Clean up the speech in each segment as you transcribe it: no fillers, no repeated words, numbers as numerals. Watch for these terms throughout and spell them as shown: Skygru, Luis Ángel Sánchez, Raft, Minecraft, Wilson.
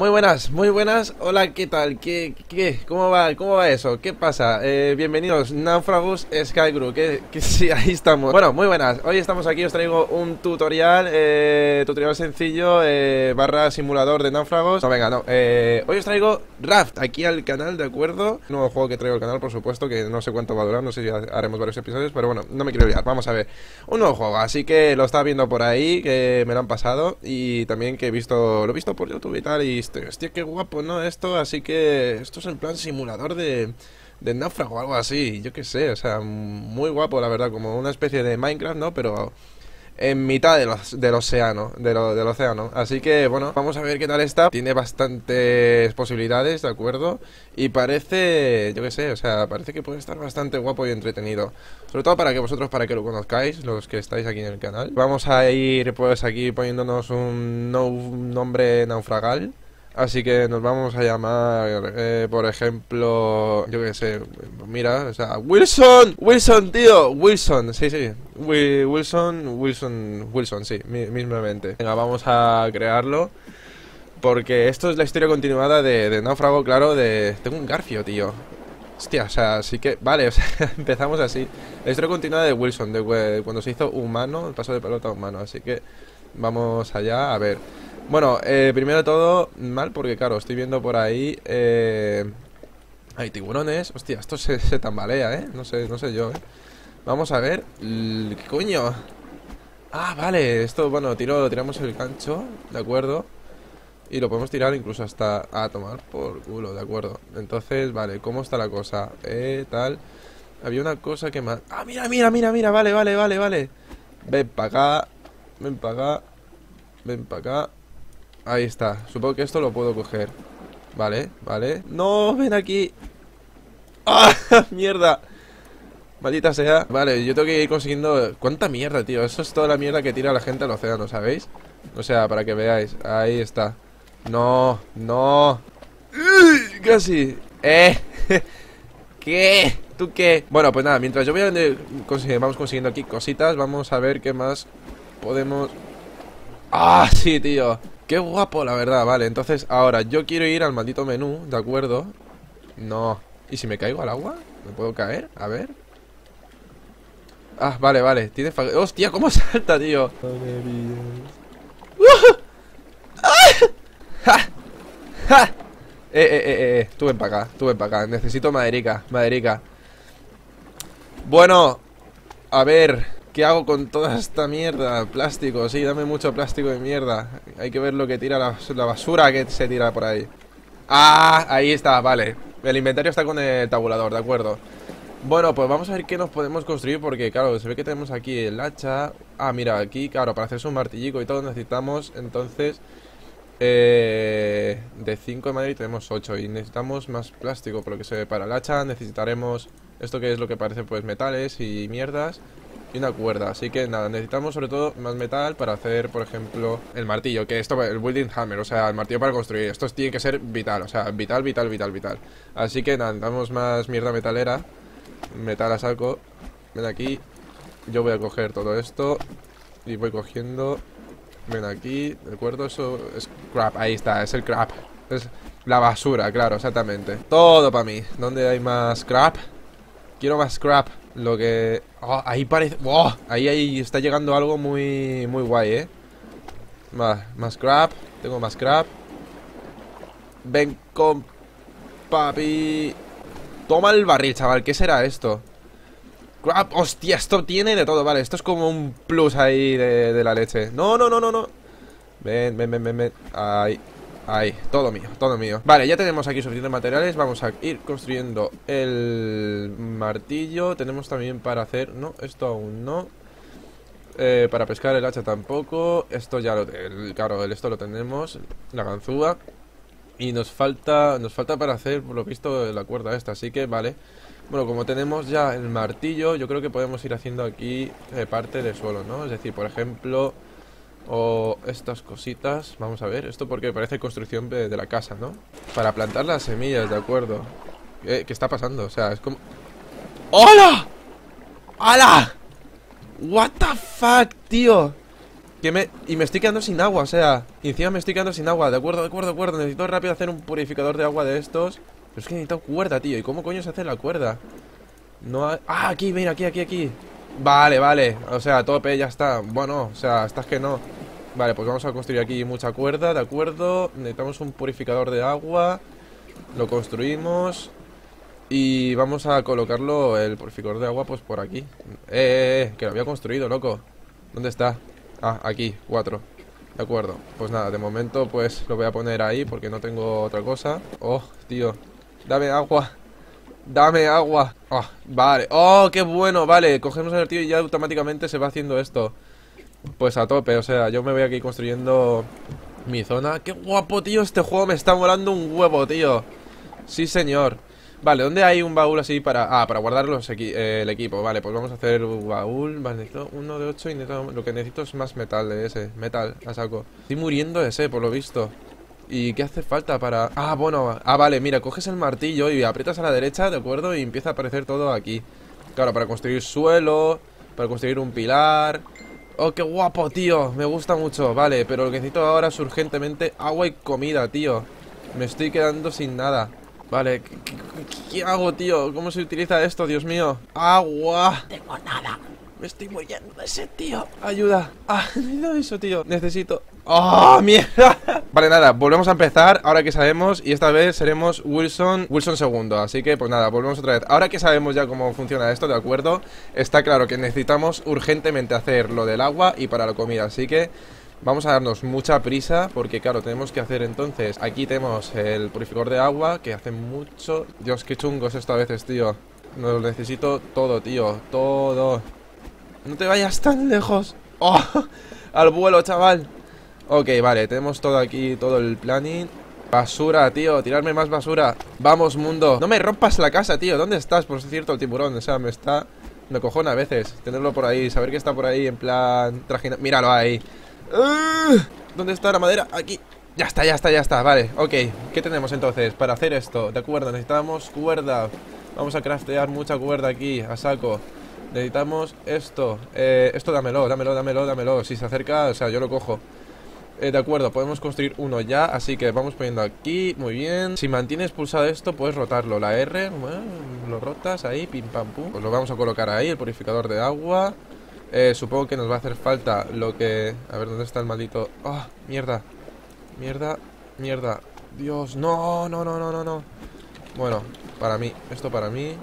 Muy buenas, hola, ¿qué tal? ¿Qué? ¿Cómo va eso? ¿Qué pasa? Bienvenidos, náufragos Skygru, que sí, ahí estamos. Bueno, muy buenas, hoy estamos aquí, os traigo un tutorial, tutorial sencillo, barra simulador de náufragos. No, venga, no, hoy os traigo Raft, aquí al canal, ¿de acuerdo? Un nuevo juego que traigo al canal, por supuesto, que no sé cuánto va a durar, no sé si haremos varios episodios, pero bueno, no me quiero liar, vamos a ver. Un nuevo juego, así que lo estaba viendo por ahí, que me lo han pasado, y también que lo he visto por YouTube y tal, y... Hostia, qué guapo, ¿no? Esto, así que... Esto es en plan simulador de náufrago o algo así, yo qué sé. O sea, muy guapo, la verdad, como una especie de Minecraft, ¿no? Pero en mitad del océano. Así que, bueno, vamos a ver qué tal está. Tiene bastantes posibilidades, ¿de acuerdo? Y parece, yo qué sé, o sea, parece que puede estar bastante guapo y entretenido. Sobre todo para que vosotros, para que lo conozcáis, los que estáis aquí en el canal. Vamos a ir, pues, aquí poniéndonos un nombre naufragal. Así que nos vamos a llamar, por ejemplo, yo qué sé, mira, o sea, Wilson, Wilson, tío, Wilson, sí, Wilson, sí, mismamente. Venga, vamos a crearlo, porque esto es la historia continuada de náufrago, claro, de... Tengo un garfio, tío. Hostia, o sea, así que, vale, o sea, empezamos así. La historia continuada de Wilson, de cuando se hizo humano, el paso de pelota humano, así que vamos allá, a ver. Bueno, primero de todo, mal porque, claro, estoy viendo por ahí, hay tiburones. Hostia, esto se tambalea, no sé yo, Vamos a ver, ¿qué coño? Ah, vale, esto, bueno, tiramos el gancho, ¿de acuerdo? Y lo podemos tirar incluso hasta a tomar por culo, ¿de acuerdo? Entonces, vale, ¿cómo está la cosa? Tal, había una cosa que más... Ah, mira, vale. Ven para acá. Ahí está, supongo que esto lo puedo coger. Vale. ¡No! ¡Ven aquí! ¡Ah! ¡Mierda! Maldita sea. Vale, yo tengo que ir consiguiendo... ¡Cuánta mierda, tío! Eso es toda la mierda que tira la gente al océano, ¿sabéis? O sea, para que veáis. Ahí está. ¡No! ¡Casi! ¿Qué? ¿Tú qué? Bueno, pues nada, mientras yo voy a... Vamos consiguiendo aquí cositas. Vamos a ver qué más podemos... ¡Ah, sí, tío! ¡Qué guapo, la verdad! Vale, entonces, ahora, yo quiero ir al maldito menú, ¿de acuerdo? No. ¿Y si me caigo al agua? ¿Me puedo caer? A ver. Ah, vale. Tiene... ¡Hostia, cómo salta, tío! Tú ven para acá, Necesito maderica. Bueno, a ver... ¿Qué hago con toda esta mierda? Plástico, sí, dame mucho plástico de mierda. Hay que ver lo que tira la basura que se tira por ahí. ¡Ah! Ahí está, vale. El inventario está con el tabulador, ¿de acuerdo? Bueno, pues vamos a ver qué nos podemos construir porque, claro, se ve que tenemos aquí el hacha. Ah, mira, aquí, claro, para hacerse un martillico y todo necesitamos, entonces... de 5 de madera y tenemos 8. Y necesitamos más plástico, por lo que se ve para el hacha. Necesitaremos esto que es lo que parece, pues, metales y mierdas. Y una cuerda, así que nada, necesitamos sobre todo más metal para hacer, por ejemplo, el martillo, que esto, el building hammer, o sea, el martillo para construir, esto tiene que ser vital, o sea, vital. Así que nada, necesitamos más mierda metalera, metal a saco, ven aquí, yo voy a coger todo esto y voy cogiendo, ven aquí, ¿de acuerdo? Eso es crap, ahí está, es el crap, es la basura, claro, exactamente, todo para mí. ¿Dónde hay más crap? Quiero más crap. Lo que... Oh, ahí parece... Oh, ahí está llegando algo muy guay, ¿eh? Más crap. Tengo más crap. Ven con... Papi... Toma el barril, chaval. ¿Qué será esto? Crap. Hostia, esto tiene de todo. Vale, esto es como un plus ahí de la leche. No. Ven. Ahí. Todo mío. Vale, ya tenemos aquí suficientes materiales. Vamos a ir construyendo el martillo. Tenemos también para hacer... No, esto aún no. Para pescar el hacha tampoco. Esto ya lo... Claro, esto lo tenemos. La ganzúa. Y nos falta para hacer, por lo visto, la cuerda esta. Así que, vale. Bueno, como tenemos ya el martillo, yo creo que podemos ir haciendo aquí parte de suelo, ¿no? Es decir, por ejemplo... O estas cositas. Vamos a ver, esto porque parece construcción de la casa, ¿no? Para plantar las semillas, ¿de acuerdo? ¿Qué está pasando? O sea, es como... ¡Hola! ¡Hala! ¡What the fuck, tío! que me estoy quedando sin agua, o sea, y encima me estoy quedando sin agua. De acuerdo, necesito rápido hacer un purificador de agua de estos. Pero es que necesito cuerda, tío. ¿Y cómo coño se hace la cuerda? No hay... Ah, aquí, mira, aquí. Vale, o sea, tope, ya está. Bueno, o sea, hasta es que no. Vale, pues vamos a construir aquí mucha cuerda, de acuerdo. Necesitamos un purificador de agua. Lo construimos. Y vamos a colocarlo, el purificador de agua, pues por aquí. Que lo había construido, loco. ¿Dónde está? Ah, aquí, 4. De acuerdo, pues nada, de momento pues lo voy a poner ahí porque no tengo otra cosa. Oh, tío, dame agua. Dame agua. Oh, vale, oh, qué bueno, vale. Cogemos el tío y ya automáticamente se va haciendo esto. Pues a tope, o sea, yo me voy aquí construyendo mi zona. Qué guapo, tío, este juego me está molando un huevo, tío. Sí, señor. Vale, ¿dónde hay un baúl así para...? Ah, para guardar los el equipo. Vale, pues vamos a hacer un baúl. Vale, necesito uno de 8 y necesito... Lo que necesito es más metal de ese. Metal, a saco. Estoy muriendo de ese, por lo visto. ¿Y qué hace falta para...? Ah, bueno... Ah, vale, mira, coges el martillo y aprietas a la derecha, ¿de acuerdo? Y empieza a aparecer todo aquí. Claro, para construir suelo, para construir un pilar... Oh, qué guapo, tío. Me gusta mucho. Vale, pero lo que necesito ahora es urgentemente agua y comida, tío. Me estoy quedando sin nada. Vale, ¿qué hago, tío? ¿Cómo se utiliza esto? Dios mío. ¡Agua! No tengo nada. Me estoy muriendo de sed, tío. Ayuda. Ah, necesito eso, tío. Necesito... ¡Oh, mierda! Vale, nada, volvemos a empezar. Ahora que sabemos, y esta vez seremos Wilson II. Así que, pues nada, volvemos otra vez. Ahora que sabemos ya cómo funciona esto, ¿de acuerdo? Está claro que necesitamos urgentemente hacer lo del agua y para la comida. Así que... vamos a darnos mucha prisa porque, claro, tenemos que hacer entonces... Aquí tenemos el purificador de agua que hace mucho... Dios, qué chungos esto a veces, tío. Lo necesito todo, tío. Todo. No te vayas tan lejos. ¡Oh! Al vuelo, chaval. Ok, vale, tenemos todo aquí, todo el planning. Basura, tío, tirarme más basura. Vamos, mundo. No me rompas la casa, tío. ¿Dónde estás? Por cierto, el tiburón. O sea, me cojona a veces tenerlo por ahí, saber que está por ahí en plan... Míralo ahí. ¿Dónde está la madera? Aquí. Ya está, vale, ok. ¿Qué tenemos entonces para hacer esto? De acuerdo, necesitamos cuerda. Vamos a craftear mucha cuerda aquí, a saco. Necesitamos esto. Esto dámelo. Si se acerca, o sea, yo lo cojo. De acuerdo, podemos construir uno ya. Así que vamos poniendo aquí, muy bien. Si mantienes pulsado esto, puedes rotarlo. La R, bueno, lo rotas ahí, pim pam pum. Pues lo vamos a colocar ahí, el purificador de agua. Supongo que nos va a hacer falta lo que... A ver, ¿dónde está el maldito? ¡Oh, mierda! Mierda. Dios, no. Bueno, para mí. Esto para mí.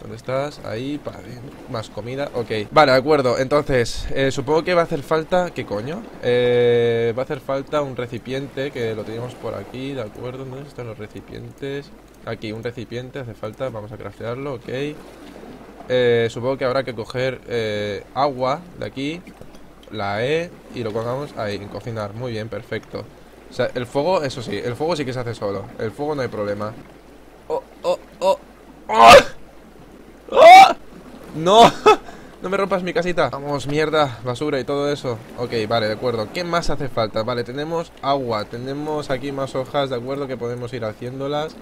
¿Dónde estás? Ahí, para mí. Más comida, ok. Vale, de acuerdo. Entonces, supongo que va a hacer falta... ¿Qué coño? Va a hacer falta un recipiente, que lo teníamos por aquí, de acuerdo. ¿Dónde están los recipientes? Aquí, un recipiente hace falta. Vamos a craftearlo, ok. Supongo que habrá que coger agua de aquí, la E, y lo colocamos ahí, en cocinar. Muy bien, perfecto. O sea, el fuego, eso sí, el fuego sí que se hace solo. El fuego no hay problema. ¡Oh! ¡No! No me rompas mi casita. Vamos, mierda, basura y todo eso. Ok, vale, de acuerdo. ¿Qué más hace falta? Vale, tenemos agua. Tenemos aquí más hojas, de acuerdo, que podemos ir haciéndolas.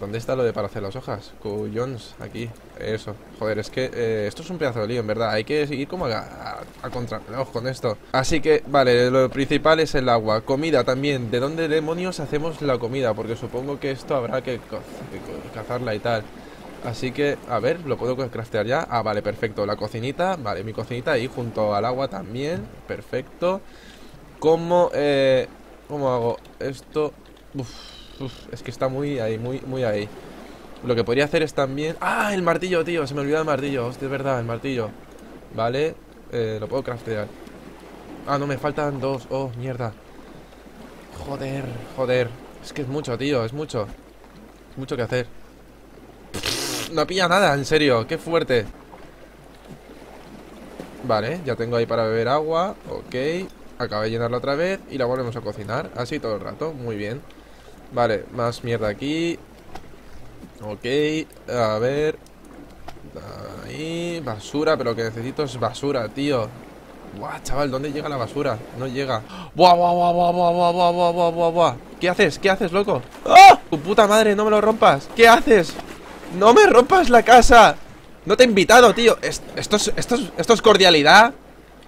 ¿Dónde está lo de para hacer las hojas? Cuyons, aquí, eso. Joder, es que esto es un pedazo de lío, en verdad. Hay que seguir como a contrarreloj con esto. Así que, vale, lo principal es el agua. Comida también, ¿de dónde demonios hacemos la comida? Porque supongo que esto habrá que cazarla y tal. Así que, a ver, ¿lo puedo craftear ya? Ah, vale, perfecto, la cocinita. Vale, mi cocinita ahí junto al agua también. Perfecto. ¿Cómo hago esto? Es que está muy ahí. Lo que podría hacer es también... ¡Ah! El martillo, tío, se me olvidó el martillo. Hostia, es verdad, el martillo. Vale, lo puedo craftear. Ah, no, me faltan 2. Oh, mierda. Joder. Es que es mucho, tío, es mucho. Mucho que hacer. No pilla nada, en serio, qué fuerte. Vale, ya tengo ahí para beber agua. Ok, acabo de llenarla otra vez. Y la volvemos a cocinar, así todo el rato. Muy bien. Vale, más mierda aquí. Ok, a ver. Ahí, basura, pero lo que necesito es basura, tío. Buah, chaval, ¿dónde llega la basura? No llega. Buah. ¿Qué haces, loco? ¡Ah! ¡Tu puta madre, no me lo rompas! ¿Qué haces? ¡No me rompas la casa! No te he invitado, tío. ¿Esto es cordialidad?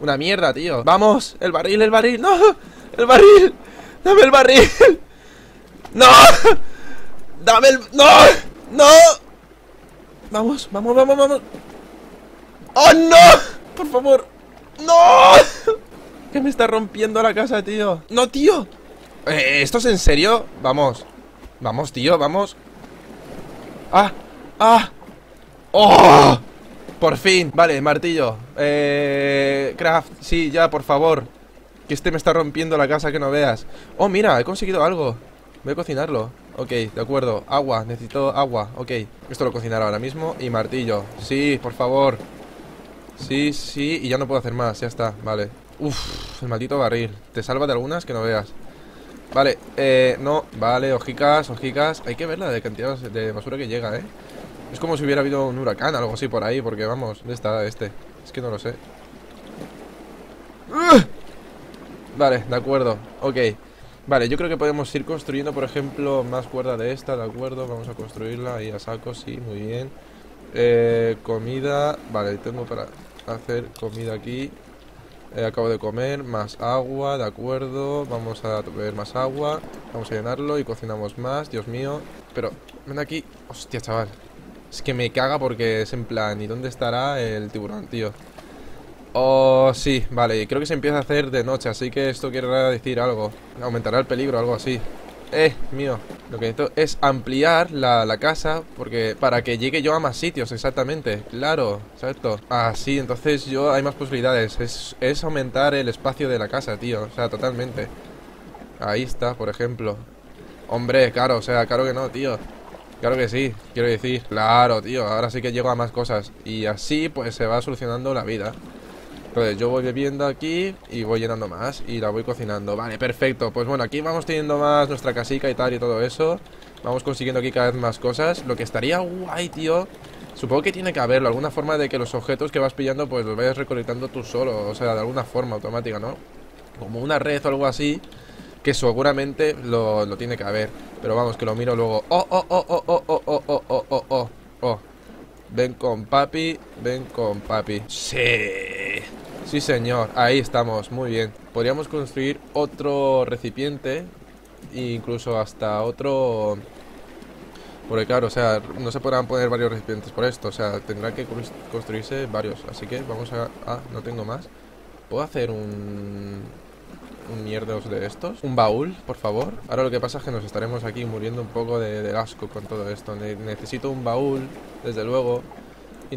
Una mierda, tío. Vamos, el barril, el barril. No, el barril. Dame el barril. No. Dame el... No. No. Vamos, vamos, vamos, vamos. ¡Oh, no! Por favor. ¡No! Que me está rompiendo la casa, tío. ¡No, tío! ¿Esto es en serio? Vamos. Vamos, tío, vamos. ¡Ah! ¡Ah! ¡Oh! Por fin. Vale, martillo. Craft, sí, ya, por favor. Que este me está rompiendo la casa, que no veas. Oh, mira, he conseguido algo. Voy a cocinarlo. Ok, de acuerdo. Agua, necesito agua. Ok. Esto lo cocinaré ahora mismo. Y martillo. Sí, por favor. Sí, sí. Y ya no puedo hacer más. Ya está, vale. Uff, el maldito barril. Te salva de algunas que no veas. Vale, no. Vale, hojicas, hojicas. Hay que ver la de cantidad de basura que llega, eh. Es como si hubiera habido un huracán o algo así por ahí. Porque vamos, ¿dónde está este? Es que no lo sé. Vale, de acuerdo. Ok. Vale, yo creo que podemos ir construyendo, por ejemplo, más cuerda de esta, de acuerdo. Vamos a construirla ahí a saco, sí, muy bien. Comida. Vale, tengo para hacer comida aquí. Acabo de comer, más agua, de acuerdo. Vamos a beber más agua. Vamos a llenarlo y cocinamos más, Dios mío. Pero, ven aquí. Hostia, chaval. Es que me caga porque es en plan, ¿y dónde estará el tiburón, tío? Oh, sí, vale, creo que se empieza a hacer de noche, así que esto quiere decir algo. Aumentará el peligro, algo así. Mío, lo que necesito es ampliar la casa, porque para que llegue yo a más sitios, exactamente. Claro, exacto. Así, entonces yo hay más posibilidades. Es aumentar el espacio de la casa, tío. O sea, totalmente. Ahí está, por ejemplo. Hombre, claro, o sea, claro que no, tío. Claro que sí, quiero decir. Claro, tío, ahora sí que llego a más cosas. Y así, pues, se va solucionando la vida. Entonces yo voy bebiendo aquí y voy llenando más y la voy cocinando. Vale, perfecto. Pues bueno, aquí vamos teniendo más nuestra casica y tal y todo eso. Vamos consiguiendo aquí cada vez más cosas. Lo que estaría guay, tío. Supongo que tiene que haberlo. Alguna forma de que los objetos que vas pillando pues los vayas recolectando tú solo. O sea, de alguna forma automática, ¿no? Como una red o algo así. Que seguramente lo tiene que haber. Pero vamos, que lo miro luego. Oh, oh, oh, oh, oh, oh, oh, oh, oh, oh, oh, oh. Ven con papi, ven con papi. Sí. Sí, señor, ahí estamos, muy bien. Podríamos construir otro recipiente, incluso hasta otro... Porque claro, o sea, no se podrán poner varios recipientes por esto. O sea, tendrán que construirse varios. Así que vamos a... Ah, no tengo más. ¿Puedo hacer un mierdos de estos? Un baúl, por favor. Ahora lo que pasa es que nos estaremos aquí muriendo un poco de asco con todo esto. Necesito un baúl, desde luego. Y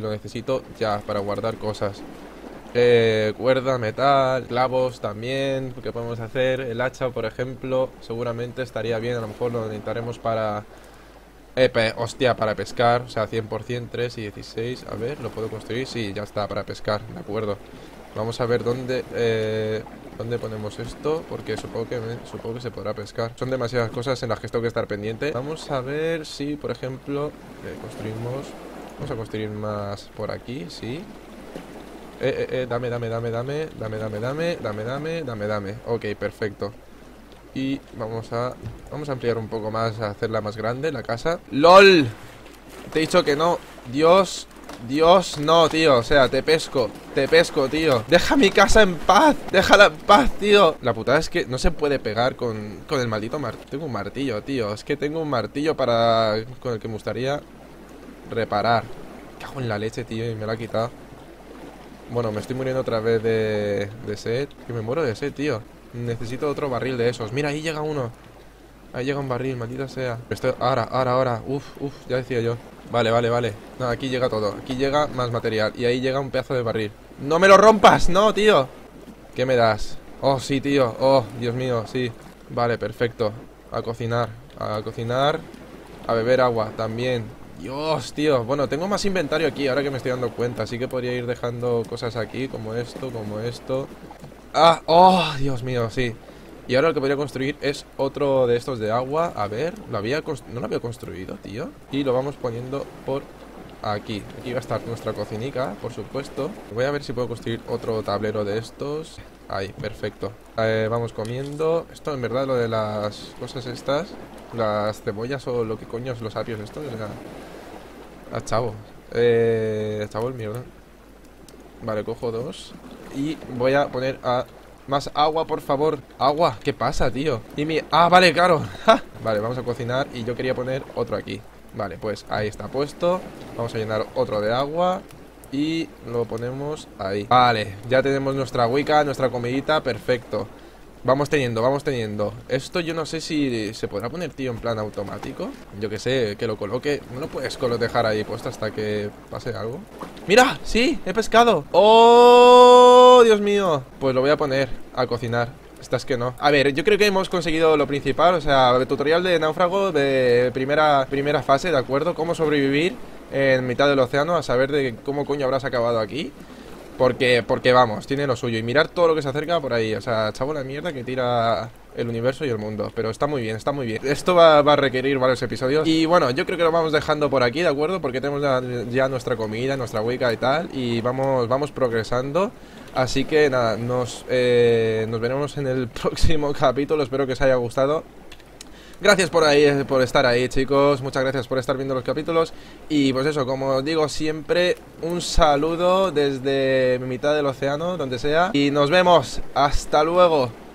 lo necesito ya, para guardar cosas. Cuerda, metal, clavos también. ¿Qué podemos hacer? El hacha, por ejemplo, seguramente estaría bien. A lo mejor lo necesitaremos para... hostia, para pescar. O sea, 100%, 3 y 16. A ver, ¿lo puedo construir? Sí, ya está, para pescar. De acuerdo. Vamos a ver dónde dónde ponemos esto. Porque supongo que se podrá pescar. Son demasiadas cosas en las que tengo que estar pendiente. Vamos a ver si, por ejemplo, construimos... Vamos a construir más por aquí, sí. Dame, dame, dame, dame. Dame, dame, dame, dame, dame, dame, dame. Ok, perfecto. Y vamos a ampliar un poco más. A hacerla más grande, la casa. ¡LOL! Te he dicho que no. Dios, Dios, no, tío. O sea, te pesco, tío. Deja mi casa en paz, déjala en paz, tío. La putada es que no se puede pegar con el maldito martillo. Tengo un martillo, tío. Es que tengo un martillo para... Con el que me gustaría reparar. Cago en la leche, tío. Y me la ha quitado. Bueno, me estoy muriendo otra vez de sed. Que me muero de sed, tío. Necesito otro barril de esos. Mira, ahí llega uno. Ahí llega un barril, maldita sea. Esto, ahora, ahora, ahora. Uf, uf, ya decía yo. Vale, vale, vale. No, aquí llega todo. Aquí llega más material. Y ahí llega un pedazo de barril. ¡No me lo rompas! ¡No, tío! ¿Qué me das? Oh, sí, tío. Oh, Dios mío, sí. Vale, perfecto. A cocinar. A cocinar. A beber agua también. Dios, tío. Bueno, tengo más inventario aquí, ahora que me estoy dando cuenta. Así que podría ir dejando cosas aquí, como esto, como esto. Ah, oh, Dios mío, sí. Y ahora lo que podría construir es otro de estos de agua. A ver, no lo había construido, tío. Y lo vamos poniendo por aquí. Aquí va a estar nuestra cocinica, por supuesto. Voy a ver si puedo construir otro tablero de estos. Ahí, perfecto. Vamos comiendo. Esto, en verdad, lo de las cosas estas, las cebollas o lo que coño es los apios estos. Chavo. Chavo el mierda. Vale, cojo dos. Y voy a poner a... Más agua, por favor. Agua, ¿qué pasa, tío? Y mi... Ah, vale, claro. ¡Ja! Vale, vamos a cocinar. Y yo quería poner otro aquí. Vale, pues ahí está puesto. Vamos a llenar otro de agua. Y lo ponemos ahí. Vale, ya tenemos nuestra agüica, nuestra comidita. Perfecto. Vamos teniendo, vamos teniendo. Esto yo no sé si se podrá poner, tío, en plan automático. Yo que sé, que lo coloque. No puedes dejar ahí puesto hasta que pase algo. ¡Mira! ¡Sí! ¡He pescado! ¡Oh! ¡Dios mío! Pues lo voy a poner a cocinar. Estas que no. A ver, yo creo que hemos conseguido lo principal. O sea, tutorial de náufrago de primera fase, ¿de acuerdo? Cómo sobrevivir en mitad del océano. A saber de cómo coño habrás acabado aquí. Porque vamos, tiene lo suyo. Y mirar todo lo que se acerca por ahí. O sea, chavo, la mierda que tira el universo y el mundo. Pero está muy bien, está muy bien. Esto va a requerir varios episodios. Y bueno, yo creo que lo vamos dejando por aquí, ¿de acuerdo? Porque tenemos ya nuestra comida, nuestra hueca y tal. Y vamos progresando. Así que nada, nos veremos en el próximo capítulo. Espero que os haya gustado. Gracias por estar ahí, chicos. Muchas gracias por estar viendo los capítulos. Y pues eso, como os digo siempre, un saludo desde mitad del océano, donde sea. Y nos vemos. Hasta luego.